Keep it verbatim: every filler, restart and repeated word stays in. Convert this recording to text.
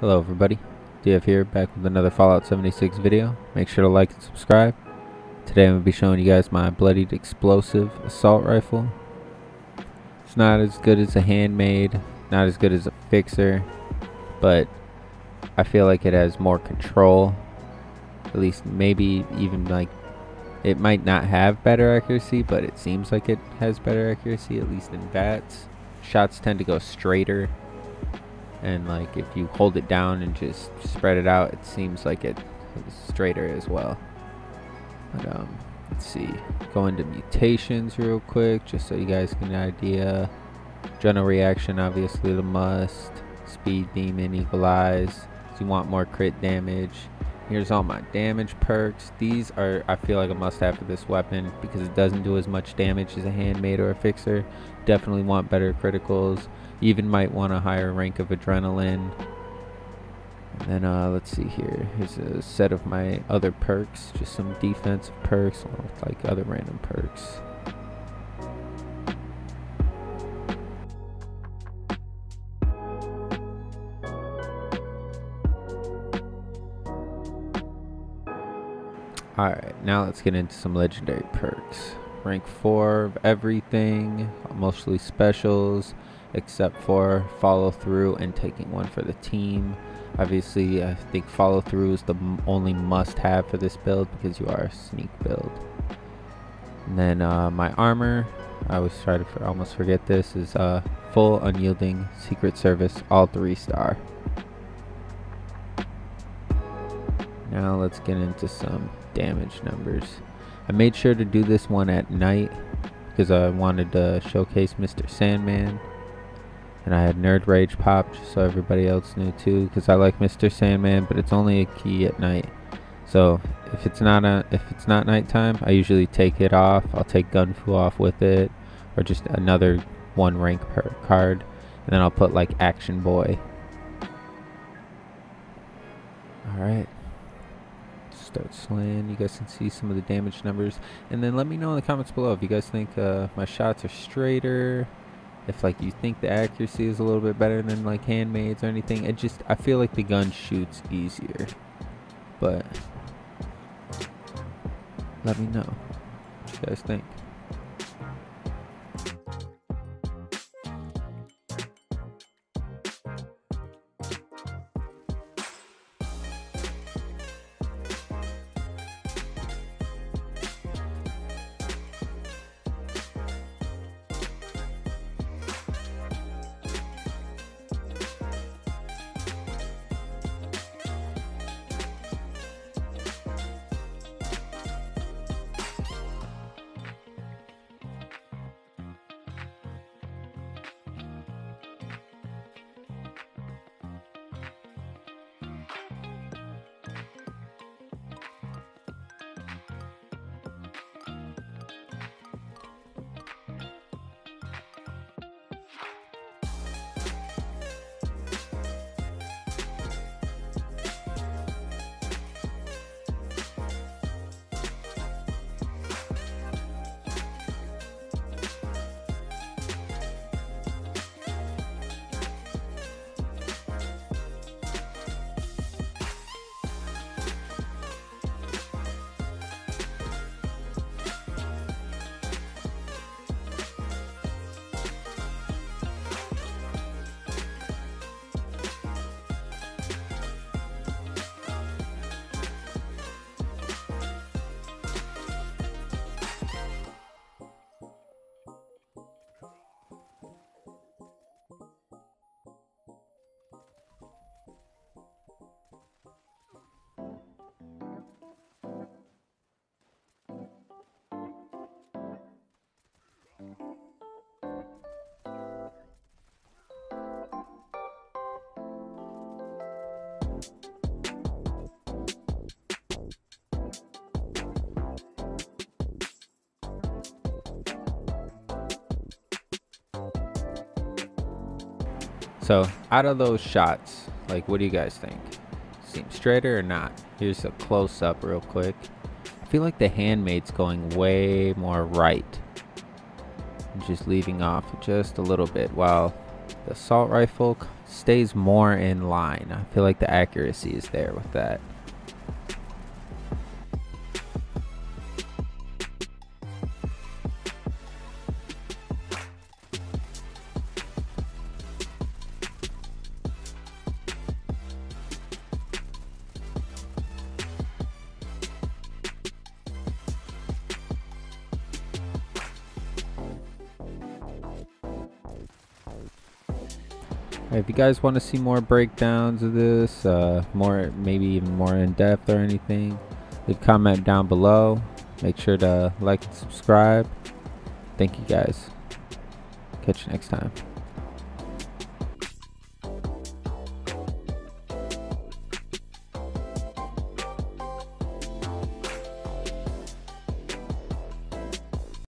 Hello everybody, Dee Eff here, back with another Fallout seventy-six video. Make sure to like and subscribe. Today I'm going to be showing you guys my Bloodied Explosive Assault Rifle. It's not as good as a Handmade, not as good as a Fixer, but I feel like it has more control. At least maybe even like, it might not have better accuracy, but it seems like it has better accuracy, at least in VATS. Shots tend to go straighter. And like if you hold it down and just spread it out, it seems like it is straighter as well. But um, let's see. Go into mutations real quick, just so you guys get an idea. General reaction, obviously the must. Speed beam and equalize. If you want more crit damage, here's all my damage perks. These are, I feel like, a must-have for this weapon because it doesn't do as much damage as a Handmade or a Fixer. Definitely want better criticals. Even might want a higher rank of Adrenaline. And then uh, let's see here. Here's a set of my other perks. Just some defensive perks along with like other random perks. Alright, now let's get into some legendary perks. Rank four of everything, mostly specials, except for Follow Through and Taking One for the Team. Obviously, I think Follow Through is the only must-have for this build because you are a Sneak build. And then uh, my armor, I always try to for almost forget this, is uh, Full, Unyielding, Secret Service, all three star. Now let's get into some damage numbers. I made sure to do this one at night because I wanted to showcase Mister Sandman. And I had Nerd Rage popped just so everybody else knew too, because I like Mister Sandman, but it's only a key at night. So if it's not a, if it's not nighttime, I usually take it off. I'll take Gun Fu off with it, or just another one rank per card, and then I'll put like Action Boy. All right, start slaying. You guys can see some of the damage numbers, and then let me know in the comments below if you guys think uh, my shots are straighter. If like you think the accuracy is a little bit better than like Handmades or anything. It just, I feel like the gun shoots easier, but let me know what you guys think. So out of those shots, like what do you guys think? Seems straighter or not? Here's a close up real quick. I feel like the Handmade's going way more right. Just leaving off just a little bit, while the assault rifle stays more in line. I feel like the accuracy is there with that. If you guys want to see more breakdowns of this, uh, more, maybe even more in depth or anything, leave a comment down below. Make sure to like and subscribe. Thank you guys. Catch you next time.